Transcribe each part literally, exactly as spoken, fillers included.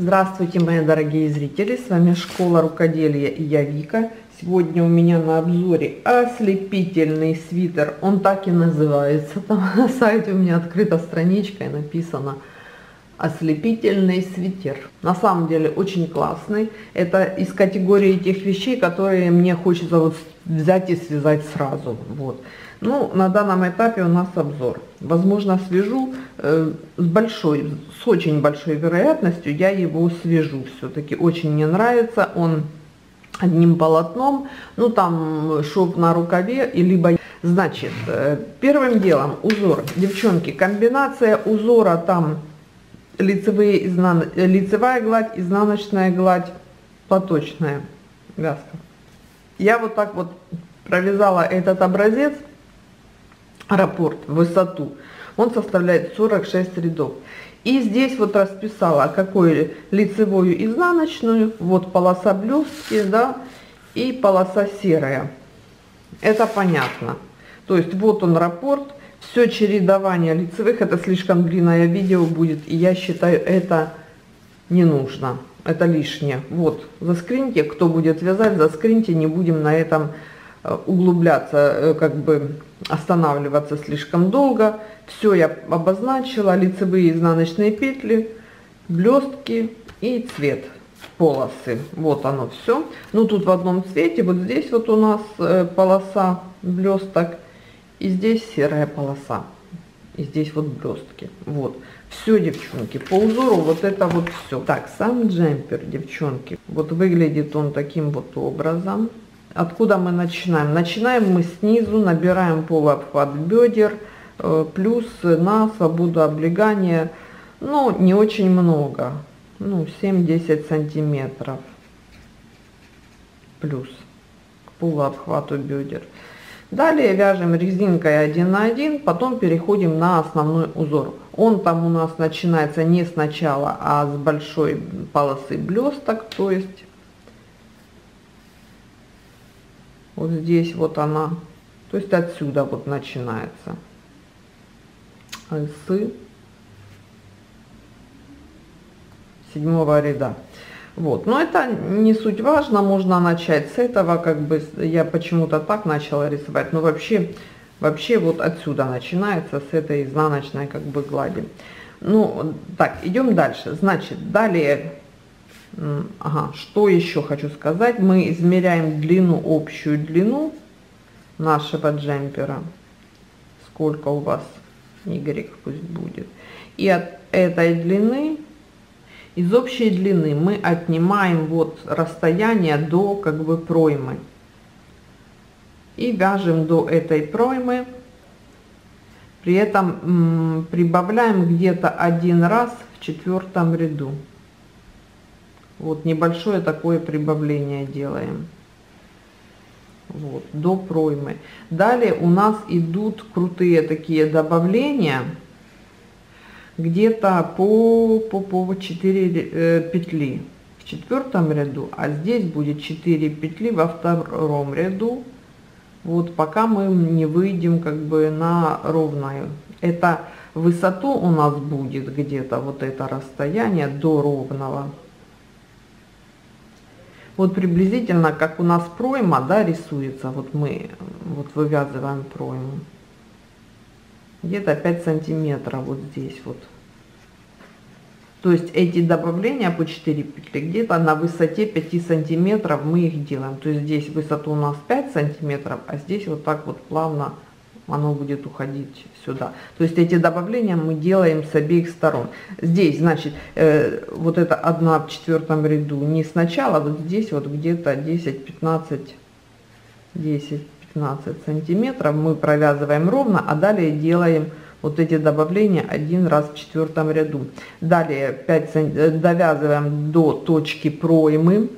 Здравствуйте, мои дорогие зрители! С вами Школа рукоделия и я Вика. Сегодня у меня на обзоре ослепительный свитер. Он так и называется. Там на сайте у меня открыта страничка и написано ослепительный свитер. На самом деле очень классный. Это из категории тех вещей, которые мне хочется вот взять и связать сразу. Вот. Ну, на данном этапе у нас обзор. Возможно, свяжу э, с большой, с очень большой вероятностью я его свяжу. Все-таки очень мне нравится он одним полотном. Ну, там шов на рукаве, и либо... Значит, э, первым делом узор. Девчонки, комбинация узора там лицевые, изнан... лицевая гладь, изнаночная гладь, платочная вязка. Я вот так вот провязала этот образец. Раппорт, высоту, он составляет сорок шесть рядов. И здесь вот расписала, какую лицевую, изнаночную, вот полоса блестки, да, и полоса серая. Это понятно. То есть вот он раппорт, все чередование лицевых, это слишком длинное видео будет, и я считаю, это не нужно, это лишнее. Вот, заскриньте, кто будет вязать, заскриньте, не будем на этом углубляться, как бы останавливаться слишком долго. Все я обозначила: лицевые, изнаночные петли, блестки и цвет полосы. Вот оно все. Ну, тут в одном цвете, вот здесь вот у нас полоса блесток, и здесь серая полоса, и здесь вот блестки. Вот все, девчонки, по узору вот это вот все. Так, сам джемпер, девчонки, вот выглядит он таким вот образом. Откуда мы начинаем? Начинаем мы снизу, набираем полуобхват бедер, плюс на свободу облегания, ну, не очень много, ну, семь-десять сантиметров, плюс к полуобхвату бедер. Далее вяжем резинкой один на один, потом переходим на основной узор. Он там у нас начинается не сначала, а с большой полосы блесток, то есть... Вот здесь вот она, то есть отсюда вот начинается. С седьмого ряда. Вот, но это не суть важно, можно начать с этого, как бы я почему-то так начала рисовать, но вообще, вообще вот отсюда начинается, с этой изнаночной как бы глади. Ну, так, идем дальше. Значит, далее... Ага, что еще хочу сказать, мы измеряем длину, общую длину нашего джемпера, сколько у вас Y пусть будет, и от этой длины, из общей длины мы отнимаем вот расстояние до как бы проймы и вяжем до этой проймы, при этом м, прибавляем где-то один раз в четвертом ряду. Вот небольшое такое прибавление делаем. Вот, до проймы. Далее у нас идут крутые такие добавления. Где-то по, по, по четыре э, петли в четвертом ряду. А здесь будет четыре петли во втором ряду. Вот, пока мы не выйдем как бы на ровную. Это высоту у нас будет где-то вот это расстояние до ровного. Вот приблизительно, как у нас пройма, да, рисуется, вот мы вот вывязываем пройму. Где-то пять сантиметров вот здесь вот. То есть эти добавления по четыре петли, где-то на высоте пять сантиметров мы их делаем. То есть здесь высота у нас пять сантиметров, а здесь вот так вот плавно оно будет уходить сюда. То есть эти добавления мы делаем с обеих сторон. Здесь, значит, э, вот это одна в четвертом ряду не сначала, вот здесь вот где-то десять-пятнадцать сантиметров мы провязываем ровно, а далее делаем вот эти добавления один раз в четвертом ряду. Далее пять довязываем до точки проймы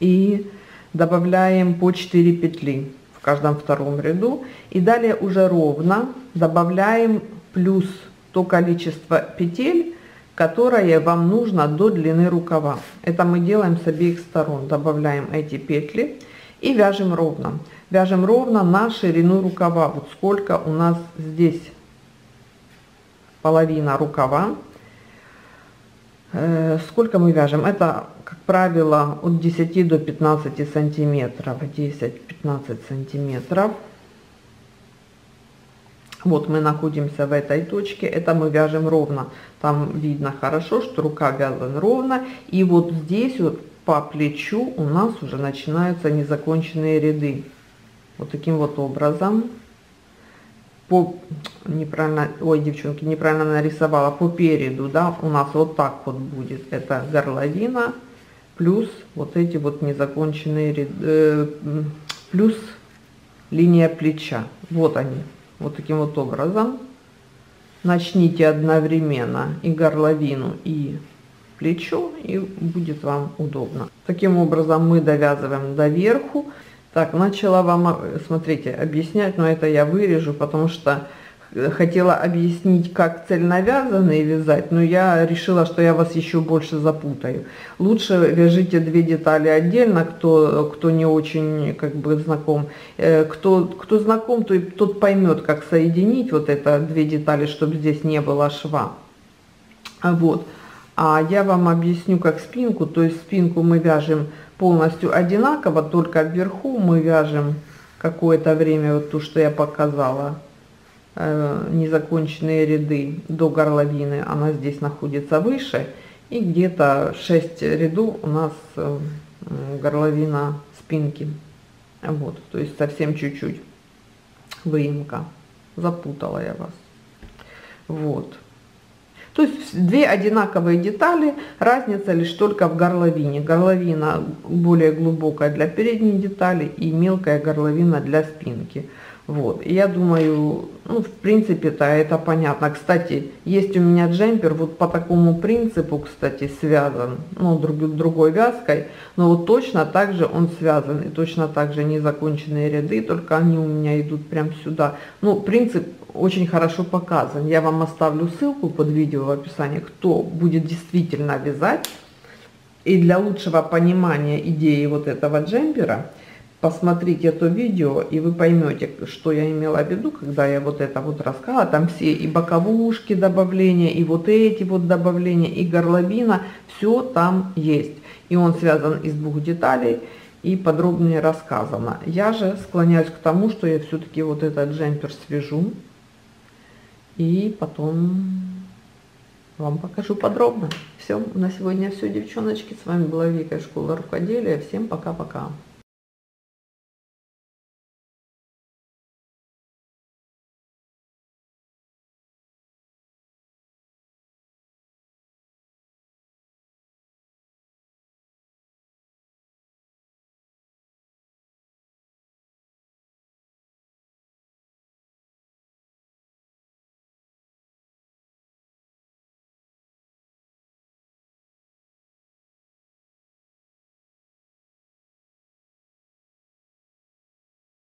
и добавляем по четыре петли в каждом втором ряду, и далее уже ровно добавляем плюс то количество петель, которое вам нужно до длины рукава. Это мы делаем с обеих сторон, добавляем эти петли и вяжем ровно, вяжем ровно на ширину рукава. Вот сколько у нас здесь половина рукава, Сколько мы вяжем? Это, как правило, от десяти до пятнадцати сантиметров. десять-пятнадцать сантиметров. Вот мы находимся в этой точке. Это мы вяжем ровно. Там видно хорошо, что рука вязана ровно. И вот здесь вот по плечу у нас уже начинаются незаконченные ряды. Вот таким вот образом. По, неправильно, ой, девчонки, неправильно нарисовала, по переду, да, у нас вот так вот будет, это горловина, плюс вот эти вот незаконченные ряды, э, плюс линия плеча, вот они, вот таким вот образом. Начните одновременно и горловину, и плечо, и будет вам удобно. Таким образом мы довязываем до верху. Так, начала вам, смотрите, объяснять, но это я вырежу, потому что хотела объяснить, как цельновязанные вязать, но я решила, что я вас еще больше запутаю. Лучше вяжите две детали отдельно, кто, кто не очень как бы знаком. Кто, кто знаком, то и тот поймет, как соединить вот это две детали, чтобы здесь не было шва. Вот. А я вам объясню, как спинку, то есть спинку мы вяжем полностью одинаково, только вверху мы вяжем какое-то время, вот то, что я показала, э, незаконченные ряды до горловины, она здесь находится выше, и где-то шесть рядов у нас э, горловина спинки, вот, то есть совсем чуть-чуть выемка, запутала я вас, вот. То есть две одинаковые детали, разница лишь только в горловине. Горловина более глубокая для передней детали и мелкая горловина для спинки. Вот. И я думаю, ну, в принципе-то это понятно. Кстати, есть у меня джемпер вот по такому принципу, кстати, связан, ну, друг, другой вязкой, но вот точно так же он связан, и точно так же незаконченные ряды, только они у меня идут прям сюда. Ну, принцип очень хорошо показан. Я вам оставлю ссылку под видео в описании, кто будет действительно вязать. И для лучшего понимания идеи вот этого джемпера, посмотрите это видео, и вы поймете, что я имела в виду, когда я вот это вот рассказала. Там все и боковушки добавления, и вот эти вот добавления, и горловина, все там есть. И он связан из двух деталей, и подробнее рассказано. Я же склоняюсь к тому, что я все-таки вот этот джемпер свяжу, и потом вам покажу подробно. Все, на сегодня все, девчоночки. С вами была Вика, Школа рукоделия. Всем пока-пока.